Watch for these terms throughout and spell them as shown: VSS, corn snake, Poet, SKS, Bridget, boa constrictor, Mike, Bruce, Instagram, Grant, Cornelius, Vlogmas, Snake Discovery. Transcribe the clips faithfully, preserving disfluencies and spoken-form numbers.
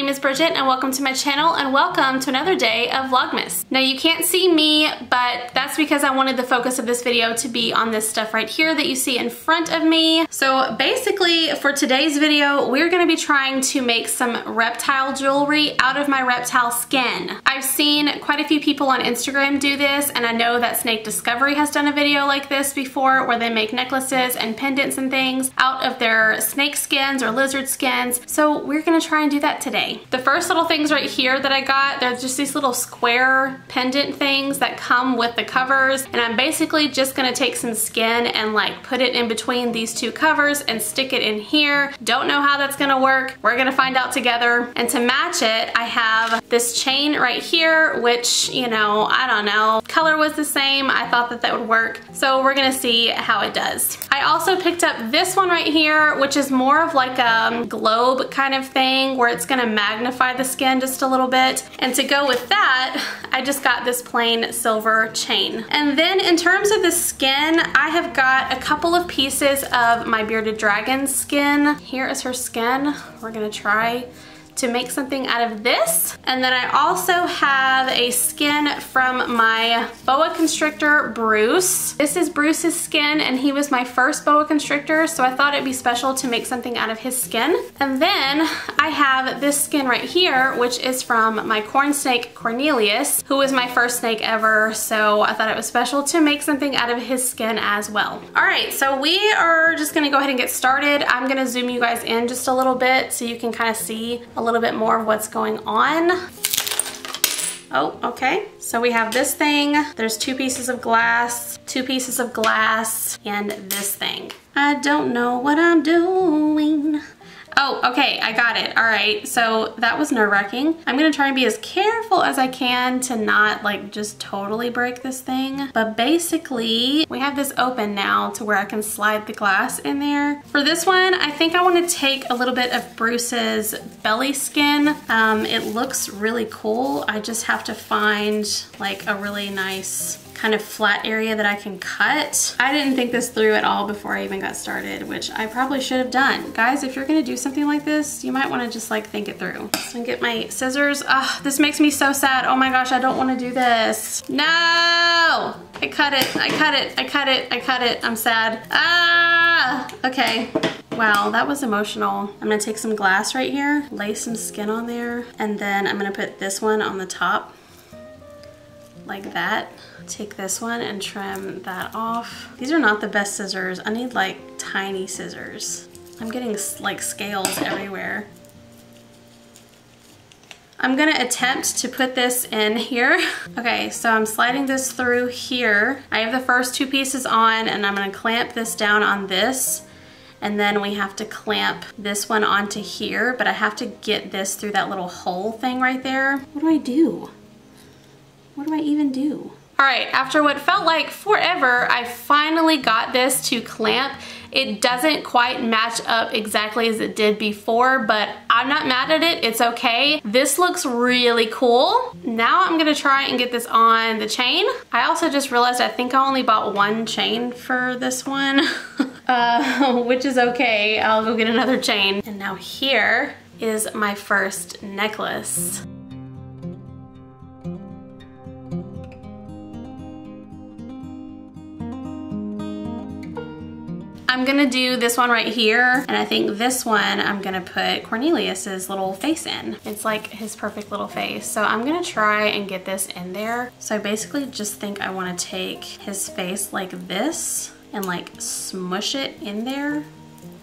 name is Bridget and welcome to my channel and welcome to another day of Vlogmas. Now you can't see me, but that's because I wanted the focus of this video to be on this stuff right here that you see in front of me. So basically for today's video, we're gonna be trying to make some reptile jewelry out of my reptile skin. I've seen quite a few people on Instagram do this, and I know that Snake Discovery has done a video like this before where they make necklaces and pendants and things out of their snake skins or lizard skins. So we're gonna try and do that today. The first little things right here that I got, they're just these little square pendant things that come with the covers, and I'm basically just gonna take some skin and like put it in between these two covers and stick it in here. Don't know how that's gonna work. We're gonna find out together. And to match it, I have this chain right here, which, you know, I don't know, color was the same. I thought that that would work. So we're gonna see how it does. I also picked up this one right here, which is more of like a globe kind of thing, where it's gonna magnify the skin just a little bit. And to go with that, I just got this plain silver chain. And then in terms of the skin, I have got a couple of pieces of my bearded dragon's skin. Here is her skin. We're gonna try to make something out of this. And then I also have a skin from my boa constrictor, Bruce. This is Bruce's skin, and he was my first boa constrictor, so I thought it'd be special to make something out of his skin. And then I have this skin right here, which is from my corn snake, Cornelius, who was my first snake ever, so I thought it was special to make something out of his skin as well. All right, so we are just gonna go ahead and get started. I'm gonna zoom you guys in just a little bit so you can kind of see a little bit more of what's going on. Oh, okay. So we have this thing. There's two pieces of glass, two pieces of glass, and this thing. I don't know what I'm doing. Oh, okay, I got it. All right, so that was nerve-wracking. I'm gonna try and be as careful as I can to not like just totally break this thing. But basically, we have this open now to where I can slide the glass in there. For this one, I think I wanna take a little bit of Bruce's belly skin. Um, it looks really cool. I just have to find like a really nice kind of flat area that I can cut. I didn't think this through at all before I even got started, which I probably should have done. Guys, if you're gonna do something like this, you might wanna just like think it through. So I get my scissors. Ugh, this makes me so sad. Oh my gosh, I don't wanna do this. No! I cut it, I cut it, I cut it, I cut it. I'm sad. Ah! Okay. Wow, that was emotional. I'm gonna take some glass right here, lay some skin on there, and then I'm gonna put this one on the top, like that. Take this one and trim that off. These are not the best scissors. I need like tiny scissors. I'm getting like scales everywhere. I'm gonna attempt to put this in here. Okay, so I'm sliding this through here. I have the first two pieces on, and I'm gonna clamp this down on this, and then we have to clamp this one onto here, but I have to get this through that little hole thing right there. What do I do? What do I even do? All right, after what felt like forever, I finally got this to clamp. It doesn't quite match up exactly as it did before, but I'm not mad at it, it's okay. This looks really cool. Now I'm gonna try and get this on the chain. I also just realized I think I only bought one chain for this one, uh, which is okay. I'll go get another chain. And now here is my first necklace. I'm gonna do this one right here, and I think this one I'm gonna put Cornelius's little face in. It's like his perfect little face. So I'm gonna try and get this in there. So I basically just think I wanna take his face like this and like smush it in there,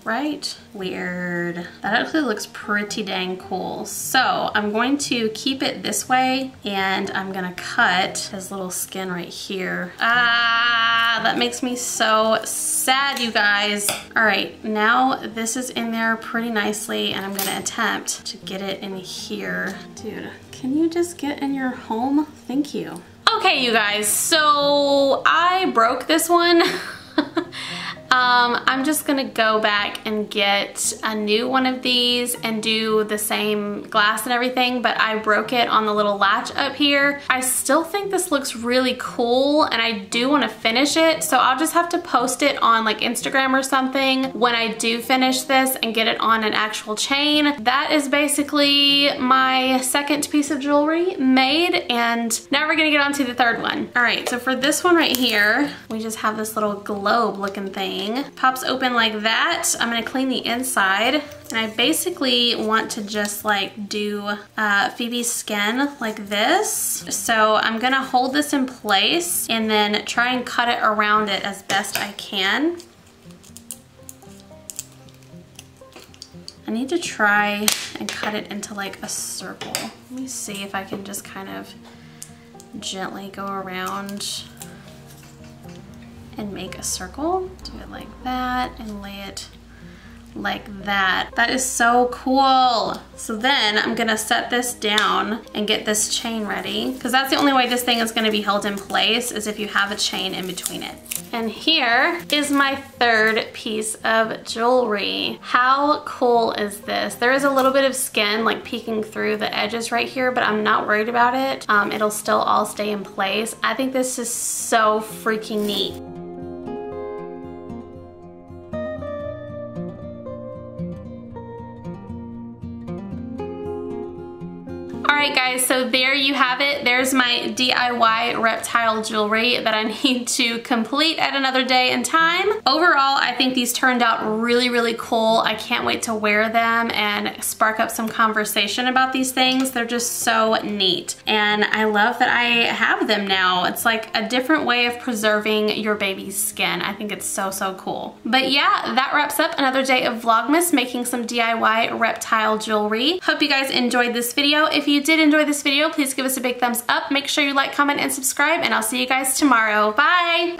right? Weird. That actually looks pretty dang cool. So I'm going to keep it this way, and I'm gonna cut his little skin right here. Ah, that makes me so sad, you guys. All right, now this is in there pretty nicely, and I'm gonna attempt to get it in here. Dude, can you just get in your home? Thank you. Okay, you guys, so I broke this one. Um, I'm just gonna go back and get a new one of these and do the same glass and everything, but I broke it on the little latch up here. I still think this looks really cool and I do want to finish it, so I'll just have to post it on like Instagram or something when I do finish this and get it on an actual chain. That is basically my second piece of jewelry made, and now we're gonna get on to the third one. All right, so for this one right here, we just have this little globe looking thing. Pops open like that. I'm gonna clean the inside, and I basically want to just like do uh, Phoebe's skin like this. So I'm gonna hold this in place and then try and cut it around it as best I can. I need to try and cut it into like a circle. Let me see if I can just kind of gently go around and make a circle. Do it like that and lay it like that. That is so cool. So then I'm gonna set this down and get this chain ready, because that's the only way this thing is gonna be held in place, is if you have a chain in between it. And here is my third piece of jewelry. How cool is this? There is a little bit of skin like peeking through the edges right here, but I'm not worried about it. Um, it'll still all stay in place. I think this is so freaking neat. Alright guys, so there you have it. There's my D I Y reptile jewelry that I need to complete at another day and time. Overall, I think these turned out really, really cool. I can't wait to wear them and spark up some conversation about these things. They're just so neat. And I love that I have them now. It's like a different way of preserving your baby's skin. I think it's so, so cool. But yeah, that wraps up another day of Vlogmas, making some D I Y reptile jewelry. Hope you guys enjoyed this video. If you did enjoy this video, please give us a big thumbs up. Make sure you like, comment, and subscribe, and I'll see you guys tomorrow. Bye!